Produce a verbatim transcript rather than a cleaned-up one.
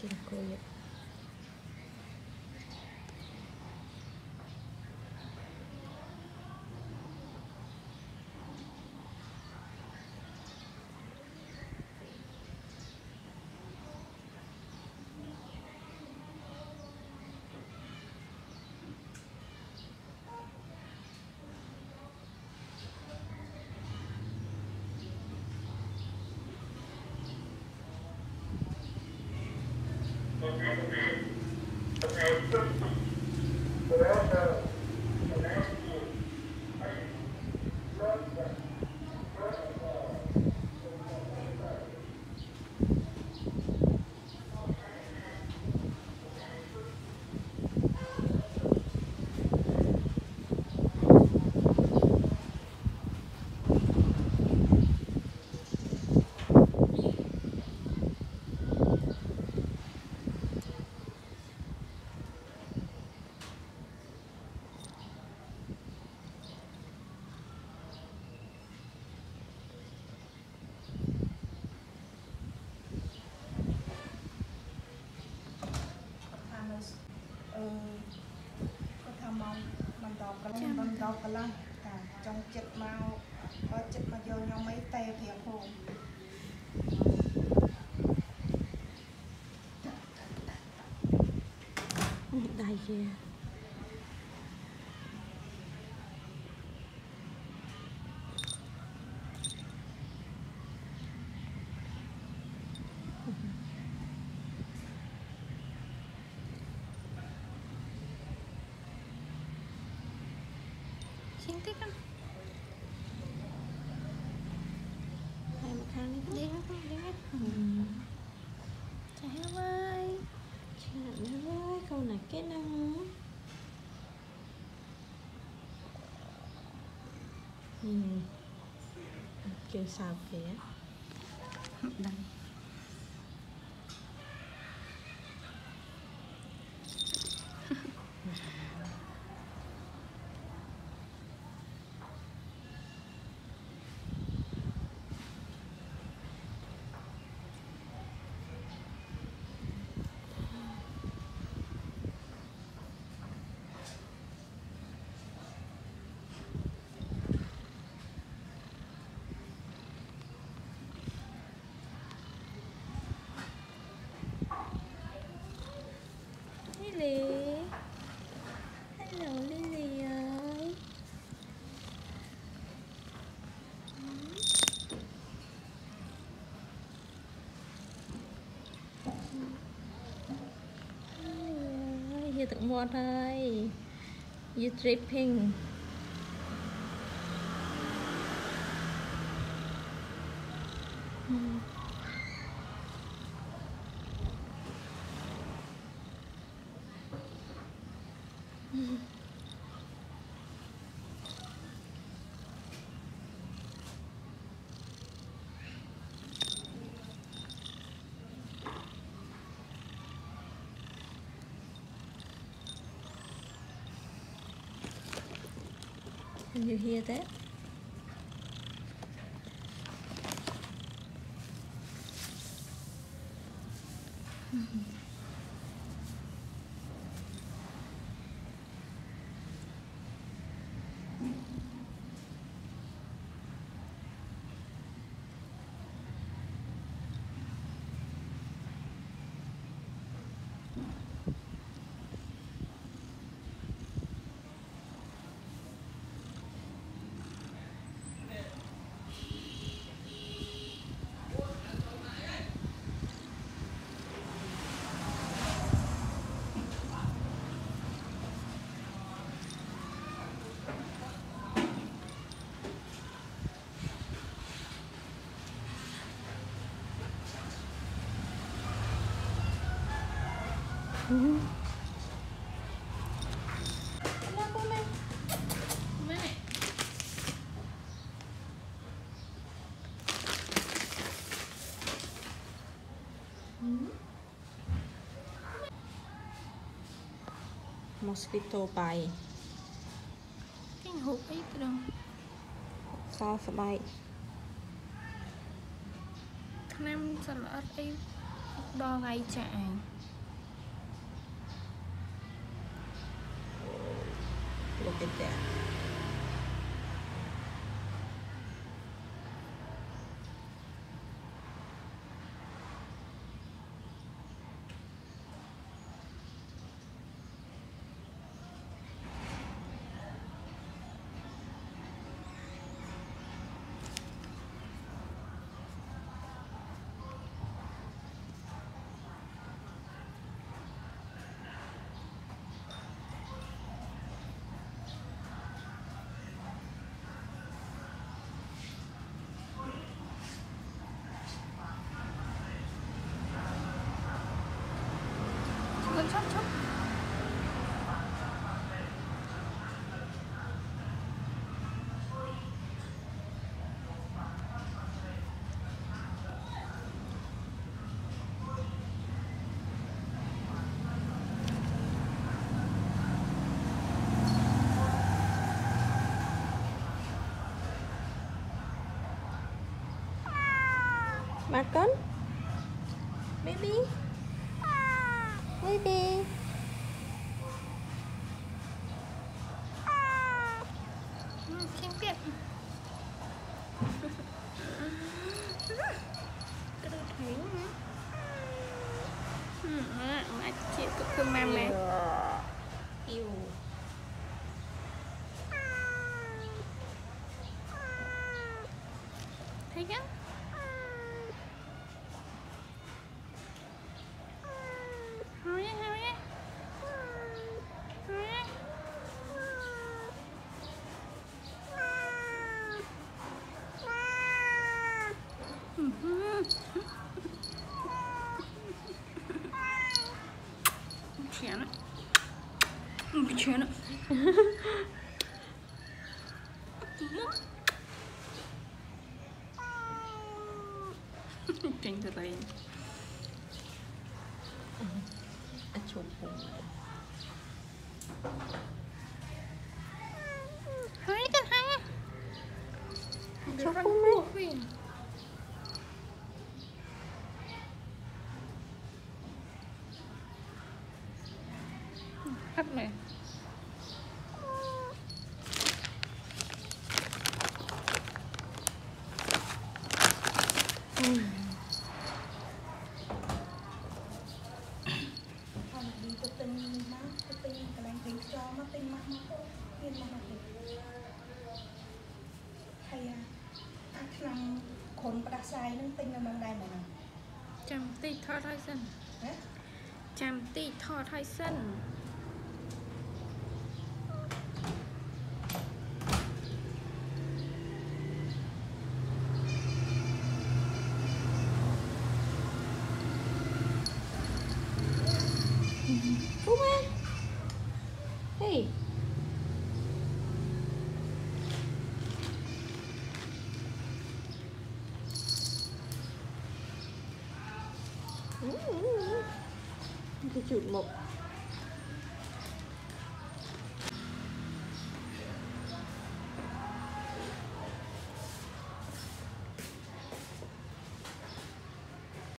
กินกล้วยก็ล่ะแต่จงจิตมาก็จิตมาโยนยังไม่เตะเพียงพอได้เยอะkêu sao kìa đây tận một thôi, you tripping. Can you hear that? Mm-hmm. Mosquito bite. Cái hộp ấy đâu? Sao phải bite? Nam sao lại ấy? đo ngay chạy. Một cái chạy. Chop, chop. Mặt con baby baby ah kiếm tiền cái đầu thấy hả anh chị cực cơm mềm này yêu thấy nhá. Hurry, hurry. Hurry. Chán ạ. Chán ạ. Chán thật đấy. Ăn chuột cùng hãy cần hãy chuột cùng hấp này chăm tí thọ thai sân chăm tí thọ thai sân Phúc ơi hey cái chuột mộc